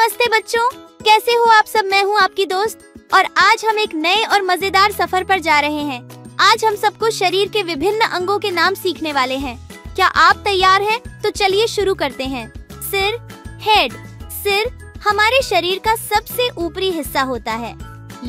नमस्ते बच्चों, कैसे हो आप सब। मैं हूँ आपकी दोस्त और आज हम एक नए और मजेदार सफर पर जा रहे हैं। आज हम सबको शरीर के विभिन्न अंगों के नाम सीखने वाले हैं। क्या आप तैयार हैं? तो चलिए शुरू करते हैं। सिर, हेड। सिर हमारे शरीर का सबसे ऊपरी हिस्सा होता है।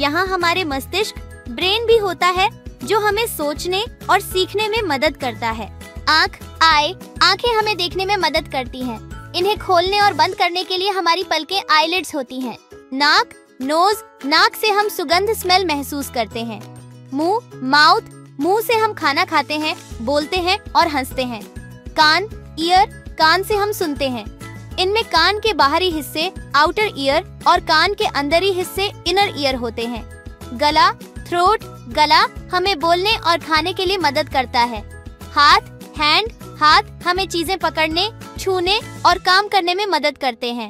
यहाँ हमारे मस्तिष्क, ब्रेन भी होता है जो हमें सोचने और सीखने में मदद करता है। आँख, आई। आँखें हमें देखने में मदद करती हैं। इन्हें खोलने और बंद करने के लिए हमारी पलकें आईलिड्स होती हैं। नाक, नोज। नाक से हम सुगंध, स्मेल महसूस करते हैं। मुंह, माउथ। मुंह से हम खाना खाते हैं, बोलते हैं और हंसते हैं। कान, ईयर। कान से हम सुनते हैं। इनमें कान के बाहरी हिस्से आउटर ईयर और कान के अंदरी हिस्से इनर ईयर होते हैं। गला, थ्रोट। गला हमें बोलने और खाने के लिए मदद करता है। हाथ, हैंड। हाथ हमें चीजें पकड़ने, छूने और काम करने में मदद करते हैं।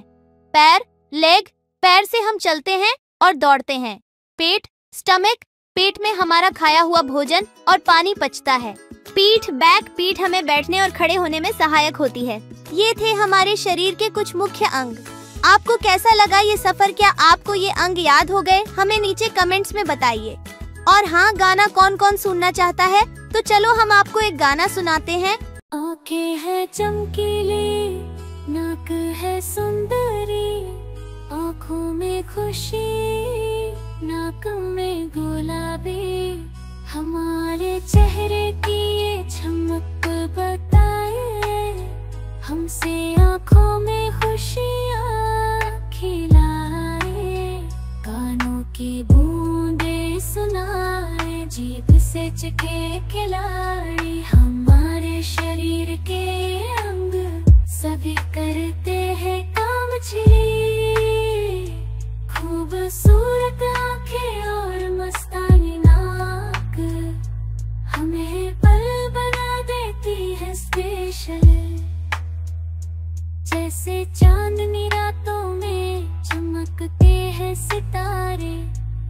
पैर, लेग। पैर से हम चलते हैं और दौड़ते हैं। पेट, स्टमक। पेट में हमारा खाया हुआ भोजन और पानी पचता है। पीठ, बैक। पीठ हमें बैठने और खड़े होने में सहायक होती है। ये थे हमारे शरीर के कुछ मुख्य अंग। आपको कैसा लगा ये सफर? क्या आपको ये अंग याद हो गए? हमें नीचे कमेंट्स में बताइए। और हाँ, गाना कौन कौन सुनना चाहता है? तो चलो हम आपको एक गाना सुनाते हैं। आँखें है चमकीली, नाक है सुंदरी, आँखों में खुशी, नाक में गुलाबी, हमारे चेहरे की ये चमक बताए, हमसे आँखों में खुशियाँ खिलाए, कानों की बूंदे सुनाए, जीभ से चखे खिलाए, हमारे शरीर के अंग सभी करते हैं काम जी, खूबसूरत आँखें और मस्तानी नाक हमें पल बना देती है स्पेशल, जैसे चांदनी रातों में चमकते हैं सितारे,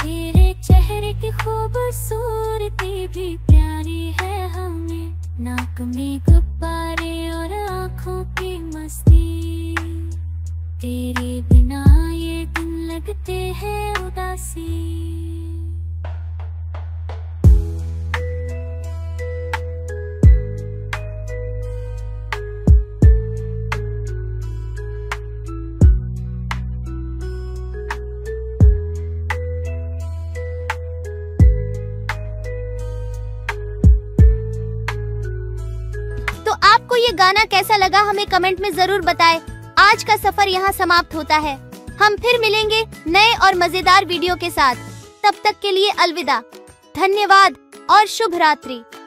तेरे चेहरे की खूबसूरती भी प्यारी है हमें, नाक में गुब्बारे और आँखों की मस्ती, तेरे बिना ये दिन लगते हैं उदासी। आपको ये गाना कैसा लगा? हमें कमेंट में जरूर बताएं। आज का सफर यहाँ समाप्त होता है। हम फिर मिलेंगे नए और मजेदार वीडियो के साथ। तब तक के लिए अलविदा, धन्यवाद और शुभ रात्रि।